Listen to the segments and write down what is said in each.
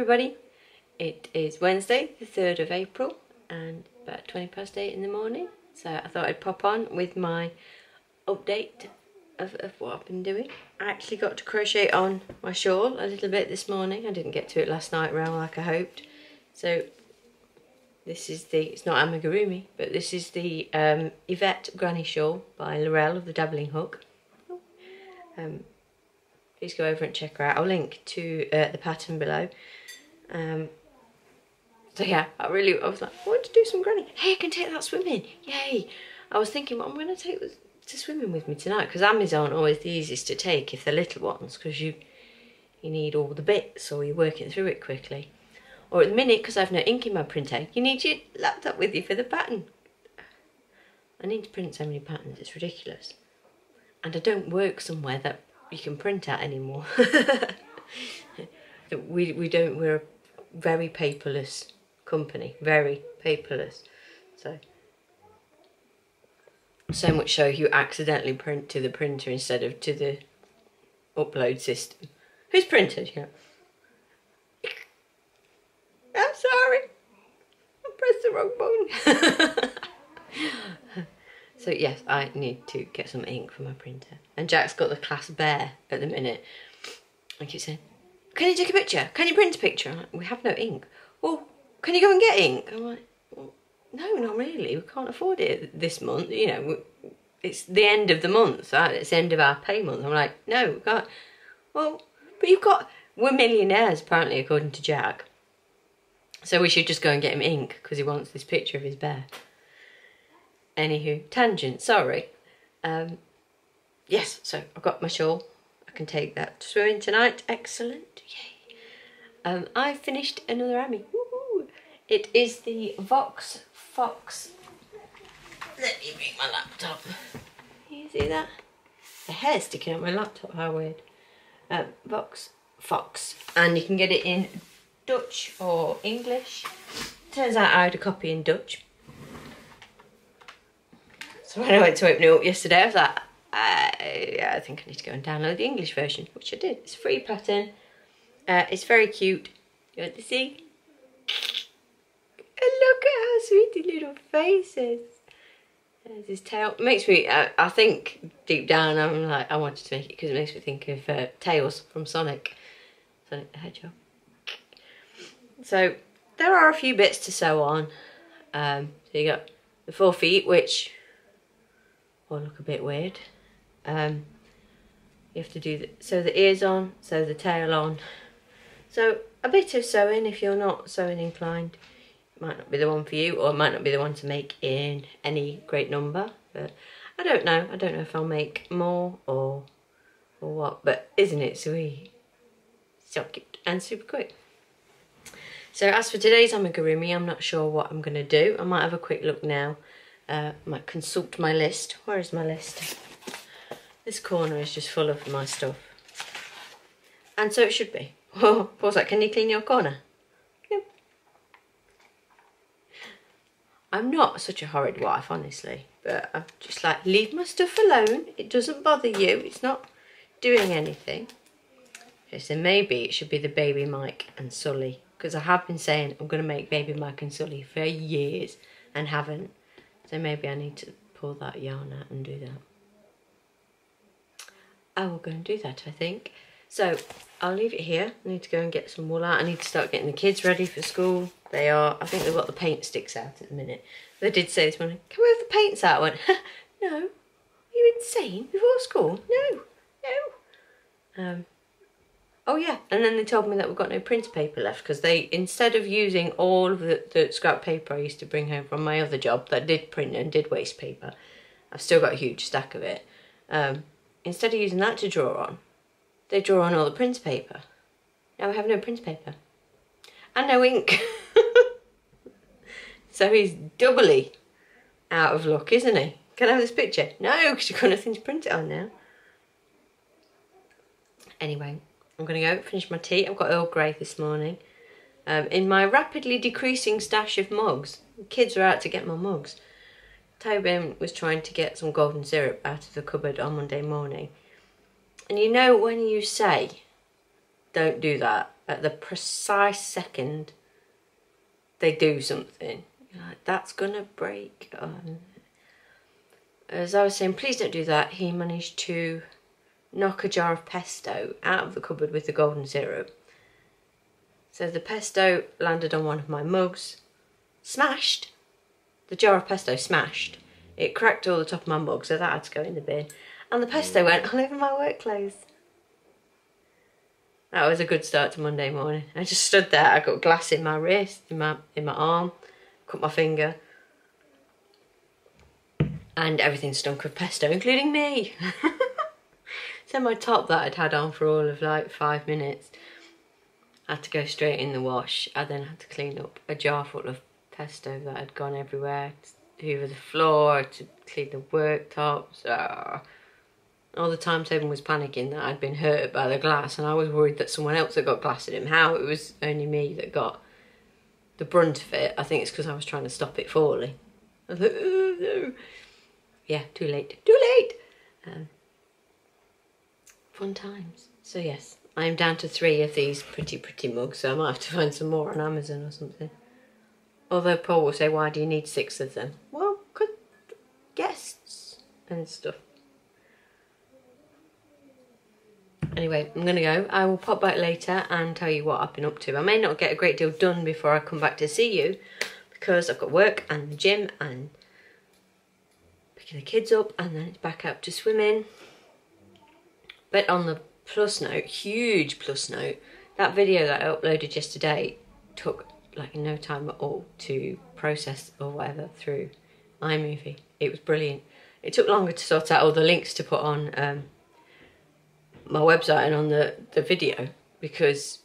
everybody, it is Wednesday the 3rd of April and about 8:20 in the morning, so I thought I'd pop on with my update of what I've been doing. I actually got to crochet on my shawl a little bit this morning. I didn't get to it last night round like I hoped, so this is the, it's not amigurumi, but this is the Yvette Granny Shawl by Laurel of the Dabbling Hook. Please go over and check her out. I'll link to the pattern below. So yeah, I was like, I want to do some granny. Hey, I can take that swimming. Yay. I was thinking what I'm going to take to swimming with me tonight, because amis aren't always the easiest to take if they're little ones, because you need all the bits or you're working through it quickly. Or at the minute, because I've no ink in my printer, you need your laptop with you for the pattern. I need to print so many patterns, it's ridiculous. And I don't work somewhere that you can print at anymore. We're a very paperless company, very paperless. So much so you accidentally print to the printer instead of to the upload system. Who's printed? Yeah. I'm sorry, I pressed the wrong button. So yes, I need to get some ink for my printer. And Jack's got the class bear at the minute. I keep saying, can you take a picture? Can you print a picture? I'm like, we have no ink. Well, can you go and get ink? I'm like, well, no, not really. We can't afford it this month. You know, it's the end of the month. Right? It's the end of our pay month. I'm like, no, we can't. Well, but you've got... We're millionaires, apparently, according to Jack. So we should just go and get him ink because he wants this picture of his bear. Anywho, tangent, sorry. Yes, so I've got my shawl. I can take that to swimming tonight. Excellent, yay. I've finished another ami. Woohoo! It is the Vos Fox. Let me bring my laptop. You see that? The hair sticking out my laptop, how weird. Vos Fox. And you can get it in Dutch or English. Turns out I had a copy in Dutch. So when I went to open it up yesterday, I was like, I think I need to go and download the English version, which I did. It's a free pattern. It's very cute. You want to see? And look at how sweet the little face is. There's his tail. It makes me, I think deep down, I'm like, I wanted to make it because it makes me think of Tails from Sonic the Hedgehog. So there are a few bits to sew on. So you got the forefeet, which... or look a bit weird. You have to do the, sew the ears on, sew the tail on. So a bit of sewing if you're not sewing inclined. It might not be the one for you, or it might not be the one to make in any great number. But I don't know. I don't know if I'll make more or what. But isn't it sweet? So cute and super quick. So as for today's amigurumi, I'm not sure what I'm going to do. I might have a quick look now. Might consult my list. Where is my list? This corner is just full of my stuff. And so it should be. Oh, pause that. Can you clean your corner? Yep. I'm not such a horrid wife, honestly. But I'm just like, leave my stuff alone. It doesn't bother you. It's not doing anything. Okay, so maybe it should be the baby Mike and Sully. Because I have been saying I'm going to make baby Mike and Sully for years and haven't. So maybe I need to pull that yarn out and do that. I will go and do that, I think. So I'll leave it here. I need to go and get some wool out. I need to start getting the kids ready for school. They are, I think they've got the paint sticks out at the minute. They did say this morning, can we have the paints out? I went, no, are you insane? Before school? No. Oh yeah, and then they told me that we've got no printer paper left because they, instead of using all of the scrap paper I used to bring home from my other job that did print and did waste paper, I've still got a huge stack of it, instead of using that to draw on, they draw on all the printer paper. Now we have no printer paper. And no ink. So he's doubly out of luck, isn't he? Can I have this picture? No, because you've got nothing to print it on now. Anyway. I'm going to go finish my tea. I've got Earl Grey this morning. In my rapidly decreasing stash of mugs, the kids are out to get my mugs. Tobin was trying to get some golden syrup out of the cupboard on Monday morning. And you know when you say, don't do that, at the precise second they do something, you're like, that's gonna break. As I was saying, please don't do that, he managed to knock a jar of pesto out of the cupboard with the golden syrup. So the pesto landed on one of my mugs, smashed. The jar of pesto smashed. It cracked all the top of my mug, so that had to go in the bin. And the pesto went all over my work clothes. That was a good start to Monday morning. I just stood there, I got glass in my wrist, in my arm, cut my finger. And everything stunk of pesto, including me. So my top that I'd had on for all of like 5 minutes had to go straight in the wash. I then had to clean up a jar full of pesto that had gone everywhere, to hoover the floor, to clean the worktops. All the time Tobin was panicking that I'd been hurt by the glass, and I was worried that someone else had got glass in him. How it was only me that got the brunt of it, I think it's because I was trying to stop it falling. I was like, oh, no. Yeah, too late, too late. Fun times. So yes, I'm down to 3 of these pretty mugs, so I might have to find some more on Amazon or something. Although Paul will say, why do you need 6 of them? Well, good guests and stuff. Anyway, I'm gonna go. I will pop back later and tell you what I've been up to. I may not get a great deal done before I come back to see you, because I've got work and the gym and picking the kids up, and then it's back out to swimming. But on the plus note, huge plus note, that video that I uploaded yesterday took like no time at all to process or whatever through iMovie. It was brilliant. It took longer to sort out all the links to put on my website and on the video, because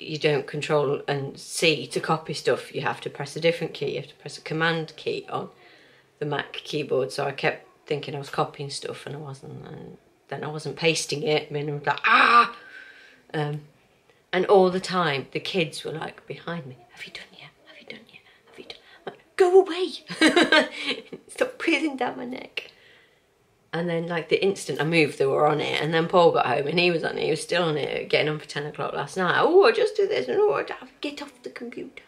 you don't control and C to copy stuff. You have to press a different key. You have to press a command key on the Mac keyboard. So I kept thinking I was copying stuff, and I wasn't. And then I wasn't pasting it. I mean, I was like, ah! And all the time, the kids were like behind me. Have you done yet? Have you done yet? Have you done? I'm like, go away! Stop breathing down my neck. And then, like, the instant I moved, they were on it. And then Paul got home, and he was on it. He was still on it, getting on for 10 o'clock last night. Oh, I just do this, and oh, I get off the computer.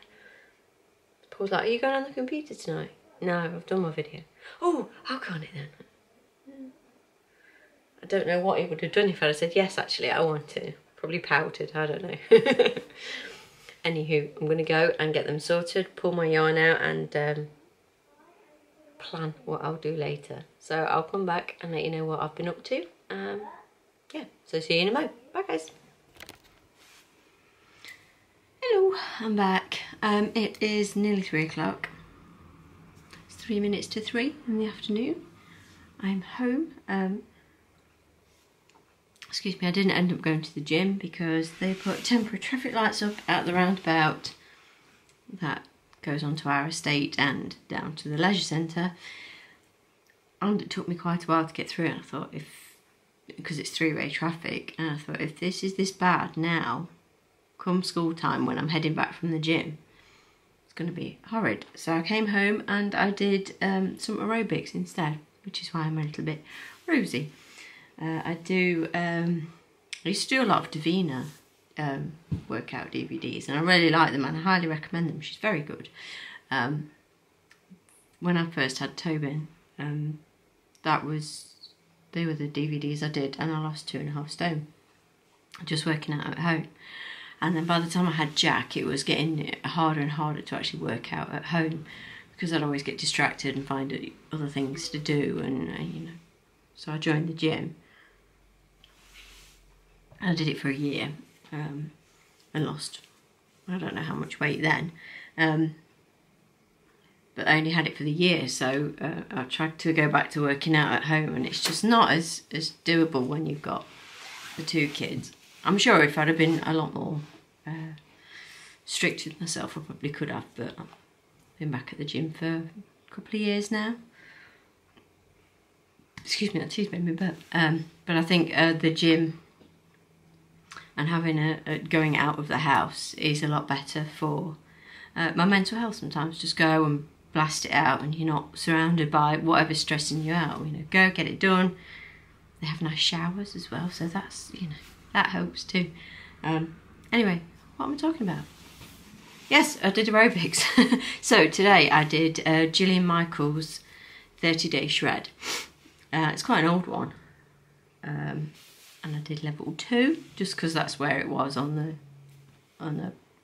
Paul's like, are you going on the computer tonight? No, I've done my video. Oh, I'll go on it then. I don't know what he would have done if I'd have said, yes, actually, I want to. Probably pouted, I don't know. Anywho, I'm going to go and get them sorted, pull my yarn out, and plan what I'll do later. So I'll come back and let you know what I've been up to. Yeah, so see you in a moment. Bye, guys. Hello, I'm back. It is nearly 3 o'clock. It's 3 minutes to 3 in the afternoon. I'm home. Excuse me, I didn't end up going to the gym because they put temporary traffic lights up at the roundabout that goes onto our estate and down to the leisure centre, and it took me quite a while to get through it. And I thought, because it's three-way traffic, and I thought, if this is this bad now, come school time when I'm heading back from the gym, it's going to be horrid. So I came home and I did some aerobics instead, which is why I'm a little bit rosy. I used to do a lot of Davina workout DVDs, and I really like them and I highly recommend them. She's very good. When I first had Tobin, they were the DVDs I did, and I lost 2.5 stone just working out at home. And then by the time I had Jack, it was getting harder and harder to actually work out at home, because I'd always get distracted and find other things to do, and you know. So I joined the gym. I did it for a year and lost, I don't know how much weight then, but I only had it for the year, so I tried to go back to working out at home, and it's just not as doable when you've got the 2 kids. I'm sure if I'd have been a lot more strict with myself, I probably could have, but I've been back at the gym for a couple of years now. Excuse me, that tea's made me burp. But I think the gym and having going out of the house is a lot better for my mental health sometimes. Just go and blast it out, and you're not surrounded by whatever's stressing you out. You know, go, get it done. They have nice showers as well, so that's, you know, that helps too. Anyway, what am I talking about? Yes, I did aerobics. So today I did Jillian Michaels' 30 Day Shred. It's quite an old one. And I did level 2, just because that's where it was on the,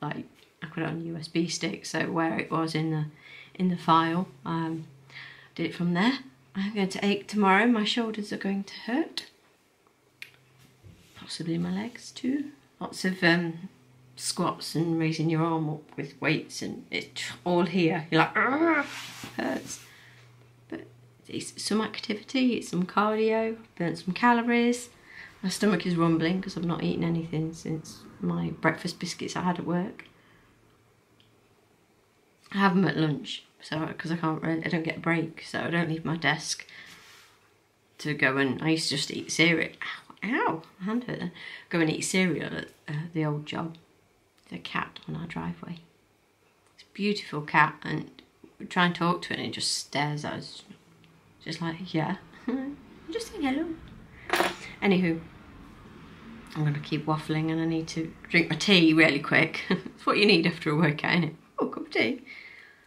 like, I put it on a USB stick, so where it was in the file. Did it from there. I'm going to ache tomorrow. My shoulders are going to hurt. Possibly my legs too. Lots of squats and raising your arm up with weights, and it's all here. You're like, argh, hurts. But it's some activity, it's some cardio, burnt some calories. My stomach is rumbling because I've not eaten anything since my breakfast biscuits I had at work. I have them at lunch, so because I can't really, I don't get a break, so I don't leave my desk to go and, I used to just eat cereal. Ow, my hand hurt then. Go and eat cereal at the old job. There's a cat on our driveway. It's a beautiful cat, and we try and talk to it and it just stares at us. Just like, yeah. Just saying hello. Anywho, I'm going to keep waffling and I need to drink my tea really quick. It's what you need after a workout, isn't it? Oh, cup of tea.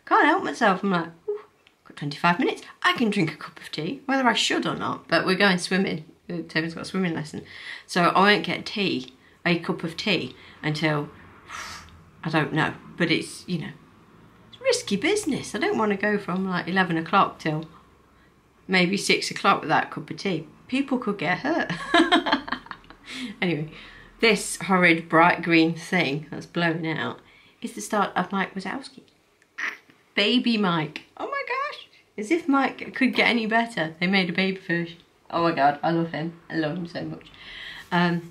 Can't help myself. I'm like, ooh, got 25 minutes. I can drink a cup of tea, whether I should or not. But we're going swimming. Taylor's got a swimming lesson, so I won't get tea, a cup of tea, until I don't know. But it's, you know, it's risky business. I don't want to go from like 11 o'clock till maybe 6 o'clock with that cup of tea. People could get hurt. Anyway, this horrid bright green thing that's blowing out is the start of Mike Wazowski. Baby Mike. Oh my gosh, as if Mike could get any better. They made a baby version. Oh my god, I love him. I love him so much.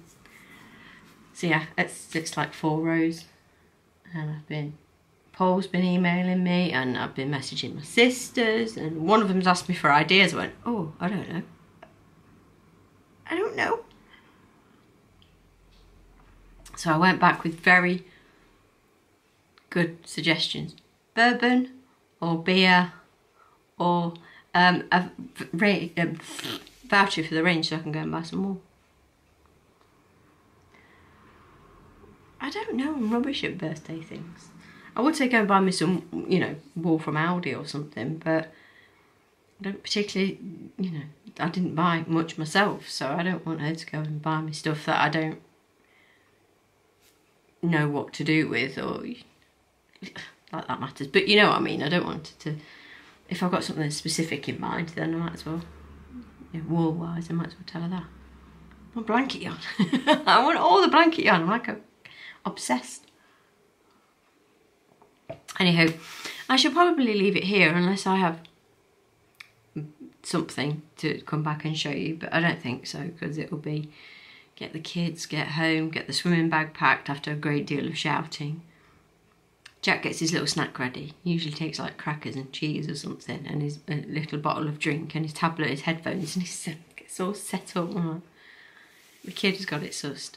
So yeah, it's like 4 rows. And I've been, Paul's been emailing me, and I've been messaging my sisters, and one of them's asked me for ideas. I went, oh, I don't know. I don't know. So I went back with very good suggestions. Bourbon, or beer, or a voucher for the range so I can go and buy some more. I don't know, I'm rubbish at birthday things. I would say go and buy me some, you know, wool from Aldi or something, but I don't particularly, you know, I didn't buy much myself, so I don't want her to go and buy me stuff that I don't know what to do with, or like that matters. But you know what I mean, I don't want to, if I've got something specific in mind, then I might as well. Yeah, wool wise, I might as well tell her that. I want blanket yarn. I want all the blanket yarn. I'm like obsessed. Anyhow, I shall probably leave it here unless I have something to come back and show you, but I don't think so, because it will be get the kids, get home, get the swimming bag packed after a great deal of shouting. Jack gets his little snack ready. He usually takes like crackers and cheese or something, and his a little bottle of drink, and his tablet, his headphones, and he gets all set up. The kid has got it sussed.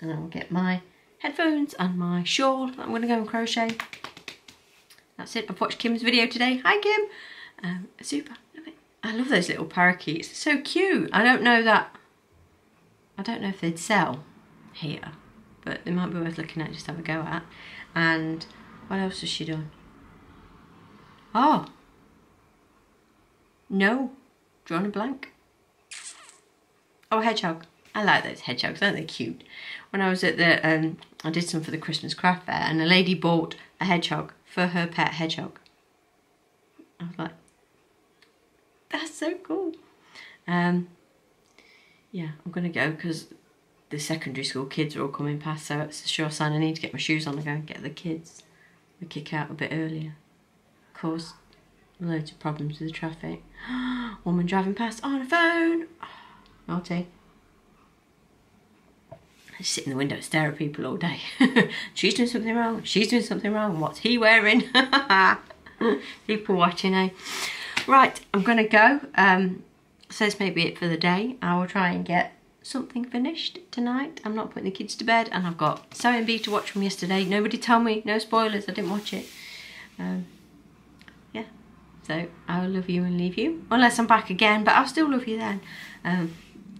And I'll get my headphones and my shawl that I'm going to go and crochet. That's it. I've watched Kim's video today. Hi, Kim. Super. Love it. I love those little parakeets. They're so cute. I don't know if they'd sell here, but they might be worth looking at, just have a go at. And what else has she done? Oh, no, drawn a blank. Oh, a hedgehog. I like those hedgehogs, aren't they cute? When I was at the, I did some for the Christmas craft fair, and a lady bought a hedgehog for her pet hedgehog. I was like, that's so cool. Yeah, I'm gonna go because the secondary school kids are all coming past, so it's a sure sign I need to get my shoes on and go and get the kids. We kick out a bit earlier. Caused loads of problems with the traffic. Woman driving past on a phone. Oh, naughty. I just sit in the window and stare at people all day. She's doing something wrong. She's doing something wrong. What's he wearing? People watching, eh? Right, I'm going to go. So this may be it for the day. I will try and get something finished tonight. I'm not putting the kids to bed, and I've got Sewing Bee to watch from yesterday. Nobody told me, no spoilers, I didn't watch it. Yeah, so I will love you and leave you, unless I'm back again, but I'll still love you then.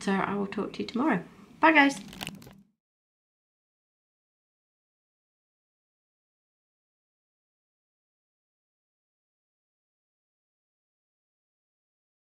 So I will talk to you tomorrow. Bye guys.